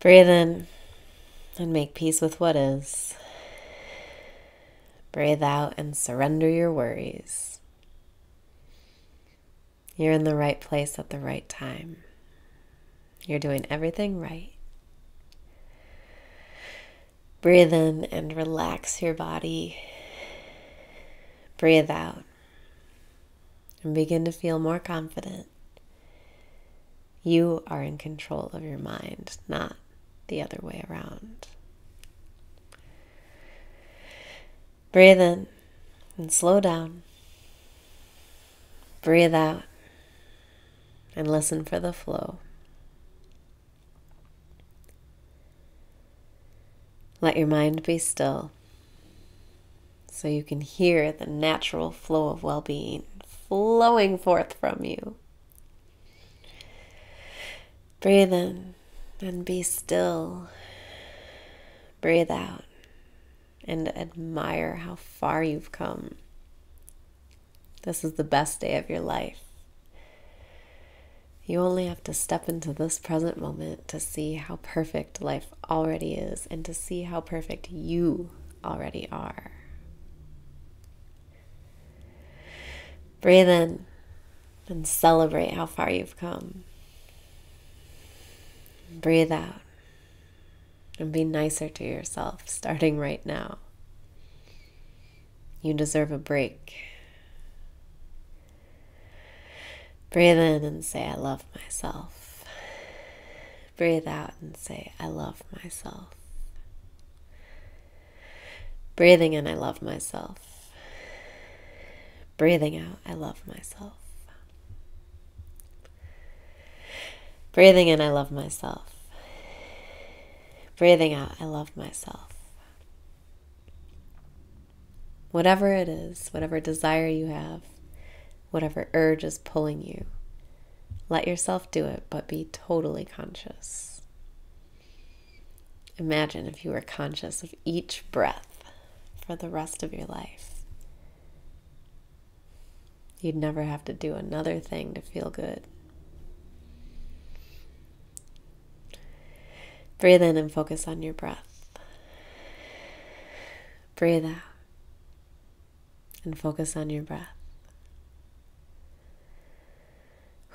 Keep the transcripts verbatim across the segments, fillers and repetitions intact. Breathe in and make peace with what is. Breathe out and surrender your worries. You're in the right place at the right time. You're doing everything right. Breathe in and relax your body. Breathe out and begin to feel more confident. You are in control of your mind, not the other way around. Breathe in and slow down. Breathe out and listen for the flow. Let your mind be still so you can hear the natural flow of well-being flowing forth from you. Breathe in and be still. Breathe out and admire how far you've come. This is the best day of your life. You only have to step into this present moment to see how perfect life already is and to see how perfect you already are. Breathe in and celebrate how far you've come. Breathe out and be nicer to yourself, starting right now. You deserve a break. Breathe in and say, I love myself. Breathe out and say, I love myself. Breathing in, I love myself. Breathing out, I love myself. Breathing in, I love myself. Breathing out, I love myself. Whatever it is, whatever desire you have, whatever urge is pulling you, let yourself do it, but be totally conscious. Imagine if you were conscious of each breath for the rest of your life. You'd never have to do another thing to feel good. Breathe in and focus on your breath. Breathe out and focus on your breath.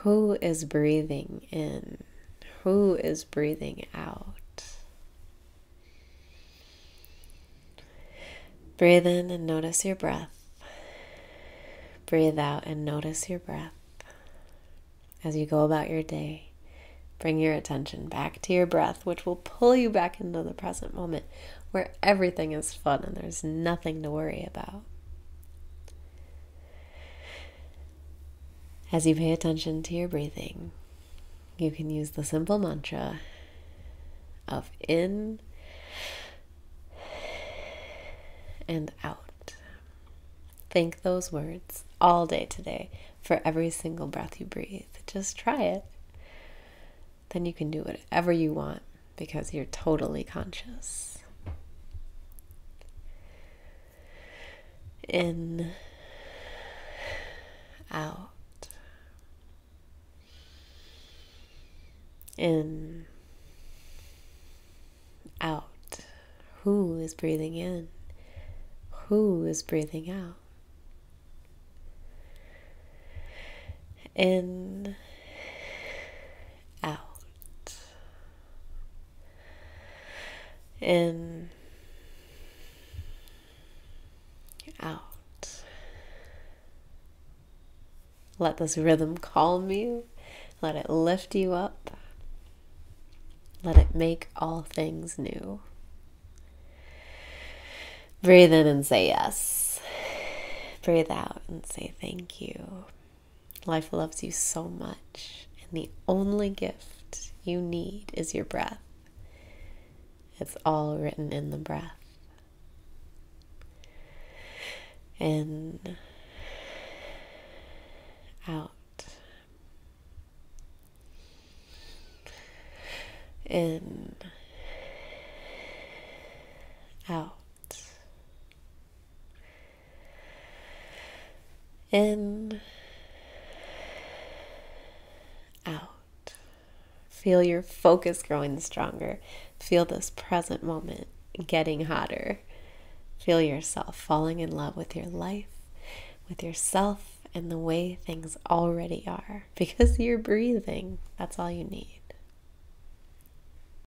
Who is breathing in? Who is breathing out? Breathe in and notice your breath. Breathe out and notice your breath. As you go about your day, bring your attention back to your breath, which will pull you back into the present moment where everything is fun and there's nothing to worry about. As you pay attention to your breathing, you can use the simple mantra of in and out. Think those words all day today for every single breath you breathe. Just try it. Then you can do whatever you want because you're totally conscious. In, out. In, out. Who is breathing in? Who is breathing out? In, out. In, out. Let this rhythm calm you. Let it lift you up. Let it make all things new. Breathe in and say yes. Breathe out and say thank you. Life loves you so much, and the only gift you need is your breath. It's all written in the breath. In, out, in, out, in, out. Feel your focus growing stronger. Feel this present moment getting hotter. Feel yourself falling in love with your life, with yourself, and the way things already are, because you're breathing. That's all you need.